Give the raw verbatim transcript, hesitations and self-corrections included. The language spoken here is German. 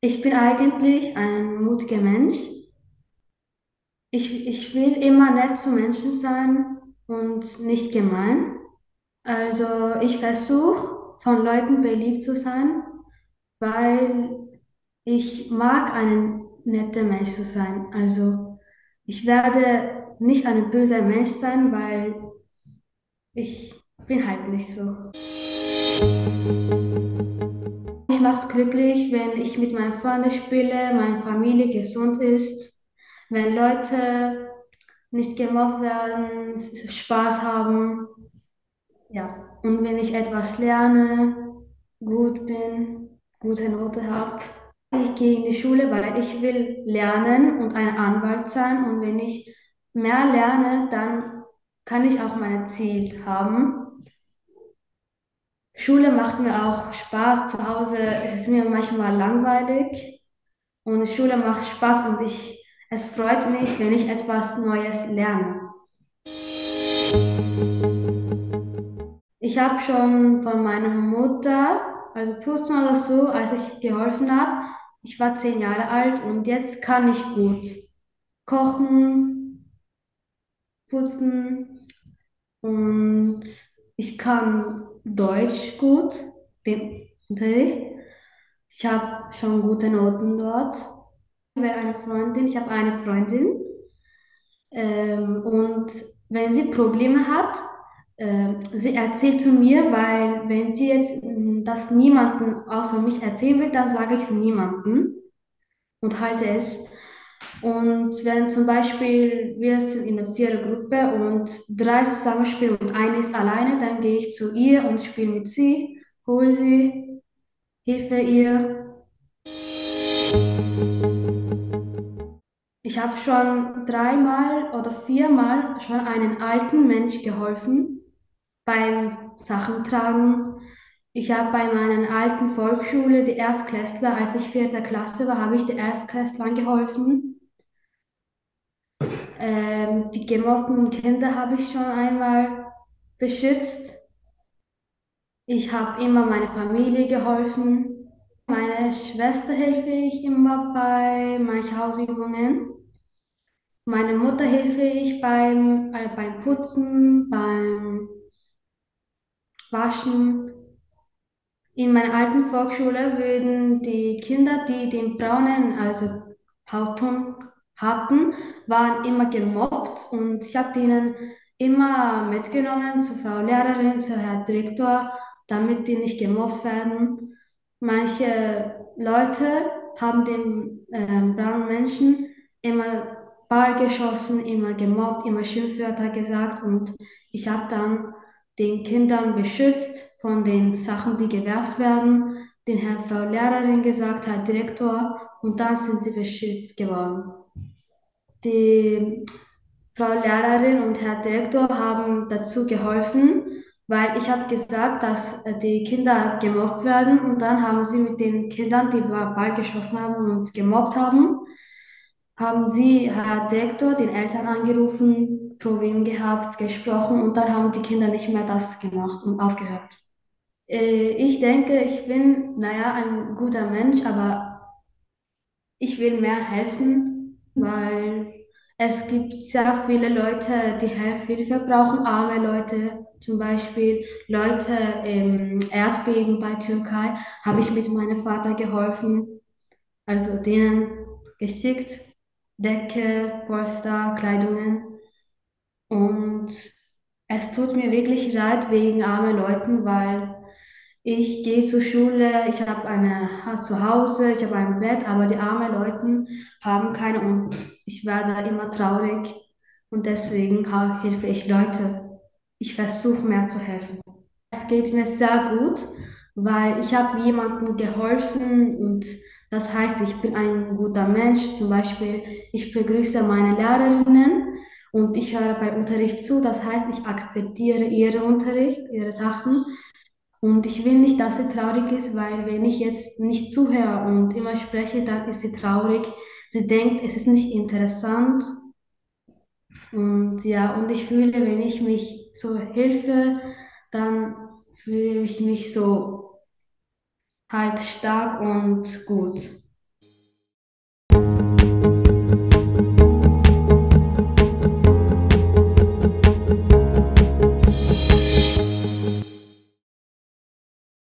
Ich bin eigentlich ein mutiger Mensch. Ich, ich will immer nett zu Menschen sein und nicht gemein. Also ich versuche, von Leuten beliebt zu sein, weil ich mag, ein netter Mensch zu sein. Also ich werde nicht ein böser Mensch sein, weil ich bin halt nicht so. Mich macht es glücklich, wenn ich mit meinen Freunden spiele, meine Familie gesund ist, wenn Leute nicht gemobbt werden, Spaß haben. Ja, und wenn ich etwas lerne, gut bin, gute Note habe. Ich gehe in die Schule, weil ich will lernen und ein Anwalt sein. Und wenn ich mehr lerne, dann kann ich auch mein Ziel haben. Schule macht mir auch Spaß. Zu Hause ist es mir manchmal langweilig. Und Schule macht Spaß und ich, es freut mich, wenn ich etwas Neues lerne. Ich habe schon von meiner Mutter, also putzen oder so, als ich geholfen habe, ich war zehn Jahre alt und jetzt kann ich gut kochen, putzen und ich kann Deutsch gut, den Unterricht. Ich habe schon gute Noten dort. Ich habe eine Freundin, ich habe eine Freundin ähm, und wenn sie Probleme hat, sie erzählt zu mir, weil wenn sie jetzt das niemandem außer mich erzählen will, dann sage ich es niemandem und halte es. Und wenn zum Beispiel wir sind in einer Vierergruppe und drei zusammenspielen und eine ist alleine, dann gehe ich zu ihr und spiele mit sie, hole sie, helfe ihr. Ich habe schon dreimal oder viermal schon einem alten Menschen geholfen beim Sachentragen. Ich habe bei meiner alten Volksschule die Erstklässler, als ich vierte Klasse war, habe ich den Erstklässlern geholfen. Ähm, die gemobbten Kinder habe ich schon einmal beschützt. Ich habe immer meiner Familie geholfen. Meiner Schwester helfe ich immer bei meinen Hausübungen. Meiner Mutter helfe ich beim, äh, beim Putzen, beim Waschen. In meiner alten Volksschule würden die Kinder, die den braunen also Hautton hatten, waren immer gemobbt und ich habe denen immer mitgenommen zur Frau Lehrerin, zu Herrn Direktor, damit die nicht gemobbt werden. Manche Leute haben den äh, braunen Menschen immer Ball geschossen, immer gemobbt, immer Schimpfwörter gesagt und ich habe dann den Kindern beschützt von den Sachen, die gewerft werden, den Herrn Frau Lehrerin gesagt, Herr Direktor, und dann sind sie beschützt geworden. Die Frau Lehrerin und Herr Direktor haben dazu geholfen, weil ich habe gesagt, dass die Kinder gemobbt werden und dann haben sie mit den Kindern, die Ball geschossen haben und gemobbt haben, haben sie Herr Direktor, den Eltern angerufen, Problem gehabt, gesprochen und dann haben die Kinder nicht mehr das gemacht und aufgehört. Äh, ich denke, ich bin, naja, ein guter Mensch, aber ich will mehr helfen, weil es gibt sehr viele Leute, die Hilfe brauchen, arme Leute, zum Beispiel Leute im Erdbeben bei Türkei, habe ich mit meinem Vater geholfen, also denen geschickt, Decke, Polster, Kleidungen. Und es tut mir wirklich leid wegen armen Leuten, weil ich gehe zur Schule, ich habe eine zu Hause, ich habe ein Bett, aber die armen Leute haben keine und ich werde immer traurig und deswegen helfe ich Leute. Ich versuche mehr zu helfen. Es geht mir sehr gut, weil ich habe jemandem geholfen und das heißt, ich bin ein guter Mensch. Zum Beispiel, ich begrüße meine Lehrerinnen. Und ich höre beim Unterricht zu, das heißt, ich akzeptiere ihren Unterricht, ihre Sachen. Und ich will nicht, dass sie traurig ist, weil wenn ich jetzt nicht zuhöre und immer spreche, dann ist sie traurig. sie denkt, es ist nicht interessant. Und ja, und ich fühle, wenn ich mich so helfe, dann fühle ich mich so halt stark und gut.